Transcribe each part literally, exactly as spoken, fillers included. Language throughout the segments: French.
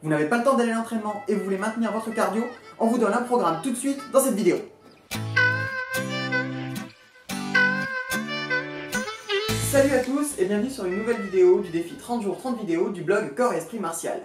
Vous n'avez pas le temps d'aller à l'entraînement et vous voulez maintenir votre cardio? On vous donne un programme tout de suite dans cette vidéo. Salut à tous et bienvenue sur une nouvelle vidéo du défi trente jours trente vidéos du blog Corps et Esprit Martial.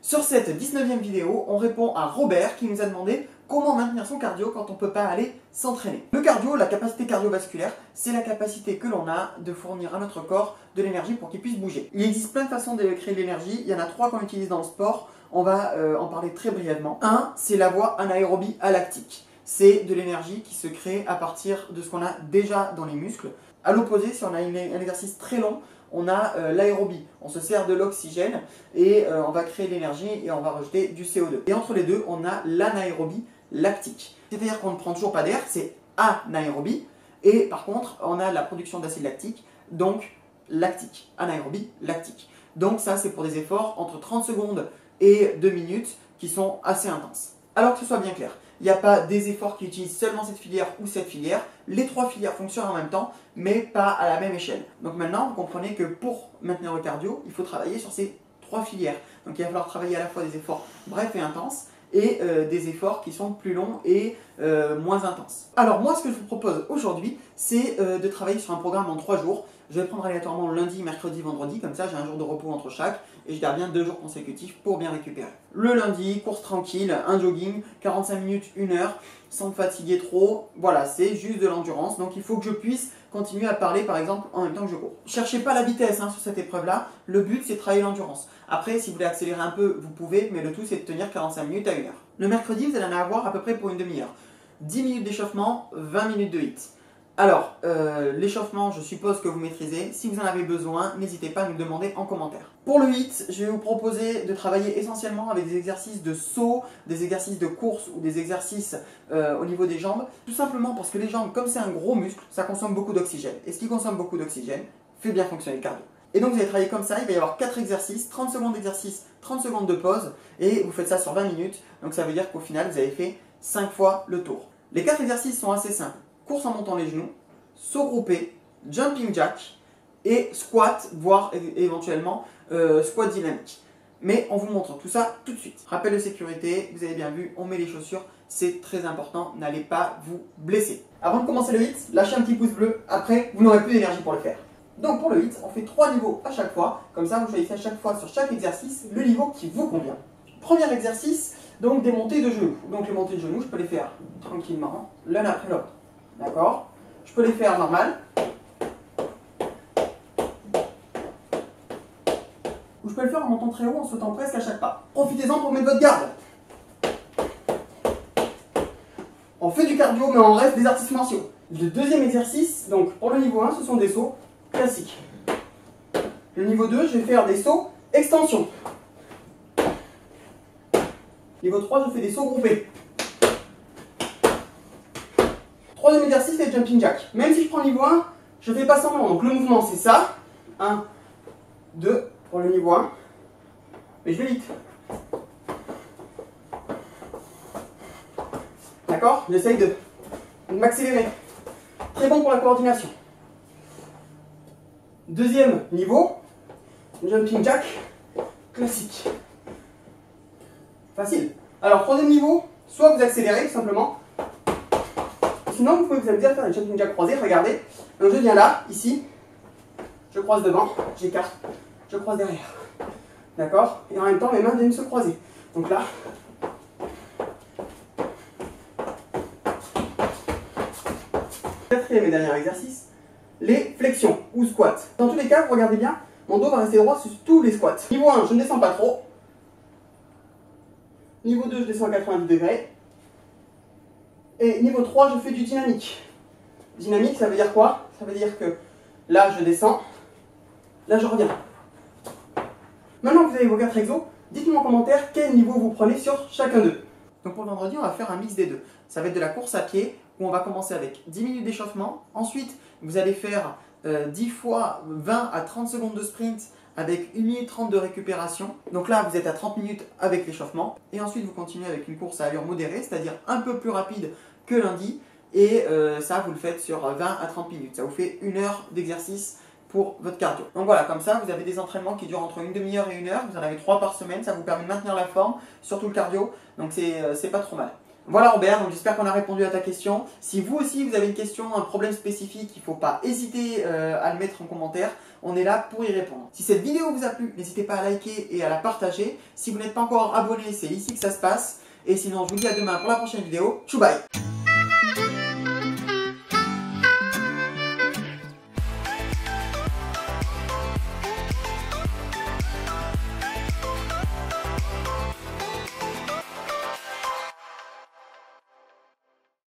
Sur cette dix-neuvième vidéo, on répond à Robert qui nous a demandé comment maintenir son cardio quand on ne peut pas aller s'entraîner. Le cardio, la capacité cardiovasculaire, c'est la capacité que l'on a de fournir à notre corps de l'énergie pour qu'il puisse bouger. Il existe plein de façons de créer de l'énergie, il y en a trois qu'on utilise dans le sport, on va euh, en parler très brièvement. un C'est la voie anaérobie alactique, c'est de l'énergie qui se crée à partir de ce qu'on a déjà dans les muscles. A l'opposé, si on a un exercice très long, on a euh, l'aérobie, on se sert de l'oxygène et euh, on va créer de l'énergie et on va rejeter du C O deux. Et entre les deux, on a l'anaérobie lactique. C'est-à-dire qu'on ne prend toujours pas d'air, c'est anaérobie, et par contre, on a la production d'acide lactique, donc lactique, anaérobie lactique. Donc ça, c'est pour des efforts entre trente secondes et deux minutes qui sont assez intenses. Alors que ce soit bien clair, il n'y a pas des efforts qui utilisent seulement cette filière ou cette filière. Les trois filières fonctionnent en même temps, mais pas à la même échelle. Donc maintenant, vous comprenez que pour maintenir le cardio, il faut travailler sur ces trois filières. Donc il va falloir travailler à la fois des efforts brefs et intenses, et euh, des efforts qui sont plus longs et euh, moins intenses. Alors moi, ce que je vous propose aujourd'hui, c'est euh, de travailler sur un programme en trois jours. Je vais prendre aléatoirement lundi, mercredi, vendredi, comme ça j'ai un jour de repos entre chaque, et je garde bien deux jours consécutifs pour bien récupérer. Le lundi, course tranquille, un jogging, quarante-cinq minutes, une heure, sans me fatiguer trop, voilà, c'est juste de l'endurance, donc il faut que je puisse continuer à parler par exemple en même temps que je cours. Cherchez pas la vitesse hein, sur cette épreuve-là, le but c'est de travailler l'endurance. Après, si vous voulez accélérer un peu, vous pouvez, mais le tout c'est de tenir quarante-cinq minutes à une heure. Le mercredi, vous allez en avoir à peu près pour une demi-heure. dix minutes d'échauffement, vingt minutes de H I I T. Alors, euh, l'échauffement, je suppose que vous maîtrisez. Si vous en avez besoin, n'hésitez pas à nous demander en commentaire. Pour le H I I T, je vais vous proposer de travailler essentiellement avec des exercices de saut, des exercices de course ou des exercices euh, au niveau des jambes. Tout simplement parce que les jambes, comme c'est un gros muscle, ça consomme beaucoup d'oxygène. Et ce qui consomme beaucoup d'oxygène fait bien fonctionner le cardio. Et donc vous allez travailler comme ça, il va y avoir quatre exercices, trente secondes d'exercice, trente secondes de pause. Et vous faites ça sur vingt minutes. Donc ça veut dire qu'au final, vous avez fait cinq fois le tour. Les quatre exercices sont assez simples. Course en montant les genoux, saut groupé, jumping jack et squat, voire éventuellement euh, squat dynamique. Mais on vous montre tout ça tout de suite. Rappel de sécurité, vous avez bien vu, on met les chaussures, c'est très important, n'allez pas vous blesser. Avant de commencer le H I I T, lâchez un petit pouce bleu, après vous n'aurez plus d'énergie pour le faire. Donc pour le H I I T, on fait trois niveaux à chaque fois, comme ça vous choisissez à chaque fois sur chaque exercice le niveau qui vous convient. Premier exercice, donc des montées de genoux. Donc les montées de genoux, je peux les faire tranquillement, l'un après l'autre. D'accord? Je peux les faire normal, ou je peux le faire en montant très haut en sautant presque à chaque pas. Profitez-en pour mettre votre garde. On fait du cardio mais on reste des artistes martiaux. Le deuxième exercice, donc pour le niveau un, ce sont des sauts classiques. Le niveau deux, je vais faire des sauts extension. Niveau trois, je fais des sauts groupés. Troisième exercice, c'est le jumping jack. Même si je prends niveau un, je ne fais pas semblant. Donc le mouvement, c'est ça. un, deux pour le niveau un. Mais je vais vite. D'accord? J'essaye de m'accélérer. Très bon pour la coordination. Deuxième niveau, jumping jack classique. Facile. Alors troisième niveau, soit vous accélérez tout simplement. Sinon, vous pouvez vous amuser à faire des jumping jack croisés. Regardez, donc je viens là, ici, je croise devant, j'écarte, je croise derrière. D'accord? Et en même temps, mes mains viennent se croiser. Donc là, quatrième et dernier exercice, les flexions ou squats. Dans tous les cas, vous regardez bien, mon dos va rester droit sur tous les squats. Niveau un, je ne descends pas trop. Niveau deux, je descends à quatre-vingt-dix degrés. Et niveau trois, je fais du dynamique. Dynamique, ça veut dire quoi? Ça veut dire que là, je descends, là, je reviens. Maintenant que vous avez vos quatre exos, dites-moi en commentaire quel niveau vous prenez sur chacun d'eux. Donc pour le vendredi, on va faire un mix des deux. Ça va être de la course à pied, où on va commencer avec dix minutes d'échauffement. Ensuite, vous allez faire euh, dix fois vingt à trente secondes de sprint, avec une minute trente de récupération. Donc là, vous êtes à trente minutes avec l'échauffement. Et ensuite, vous continuez avec une course à allure modérée, c'est-à-dire un peu plus rapide que lundi. Et euh, ça, vous le faites sur vingt à trente minutes. Ça vous fait une heure d'exercice pour votre cardio. Donc voilà, comme ça, vous avez des entraînements qui durent entre une demi-heure et une heure. Vous en avez trois par semaine. Ça vous permet de maintenir la forme, surtout le cardio. Donc c'est pas trop mal. Voilà Robert, donc j'espère qu'on a répondu à ta question. Si vous aussi vous avez une question, un problème spécifique, il ne faut pas hésiter euh, à le mettre en commentaire. On est là pour y répondre. Si cette vidéo vous a plu, n'hésitez pas à liker et à la partager. Si vous n'êtes pas encore abonné, c'est ici que ça se passe. Et sinon, je vous dis à demain pour la prochaine vidéo. Tchou bye!